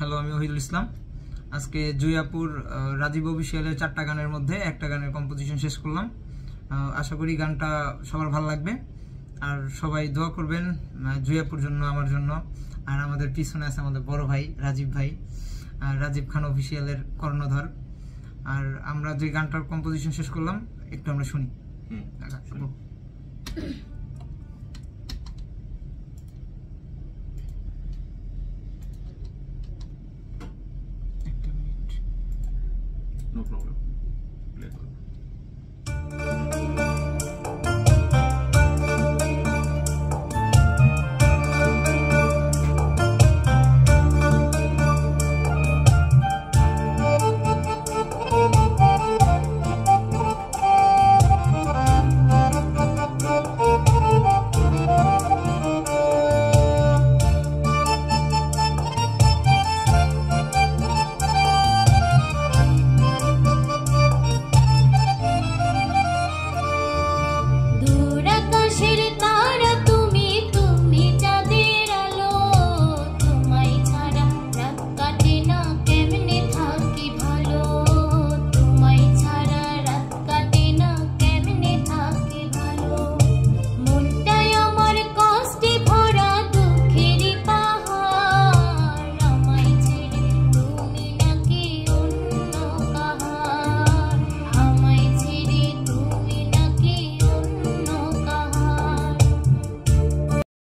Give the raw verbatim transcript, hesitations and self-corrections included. Hello आमी हहिजुल इस्लाम आज के जुयापुर राजीव अफिसियल चारटा गानेर मध्य एकटा गानेर कम्पोजिशन शेष करलाम। आशा करी गानटा सबार भालो लागबे और सबाई दुआ करबेन जुयापुर जन्य आमार जन्य और आमादेर पिछने आछे आमादेर बड़ भाई राजीब भाई राजीब खान अफिसियालेर कर्णधर और आमरा जे गानटार कम्पोजिशन शेष करलाम एकटु आमरा शुनी। No problem. Play it.